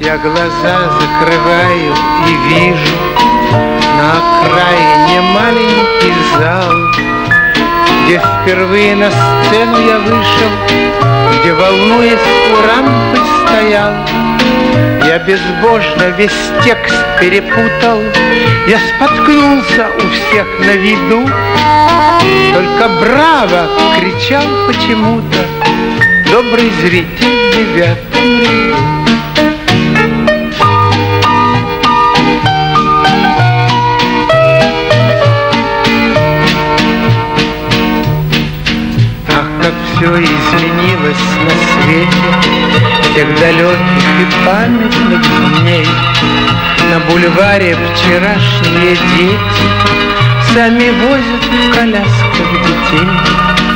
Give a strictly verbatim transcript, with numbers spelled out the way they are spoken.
Я глаза закрываю и вижу на окраине маленький зал, где впервые на сцену я вышел, где, волнуясь, у рампы стоял. Я безбожно весь текст перепутал, я споткнулся у всех на виду, только браво кричал почему-то: добрый зритель в девятом ряду. Все изменилось на свете тех далеких и памятных дней. На бульваре вчерашние дети сами возят в колясках детей.